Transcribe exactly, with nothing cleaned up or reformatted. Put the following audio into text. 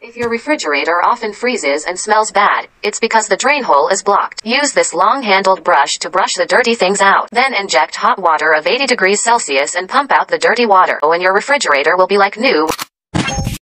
If your refrigerator often freezes and smells bad, it's because the drain hole is blocked. Use this long-handled brush to brush the dirty things out. Then inject hot water of eighty degrees Celsius and pump out the dirty water. Oh, and your refrigerator will be like new.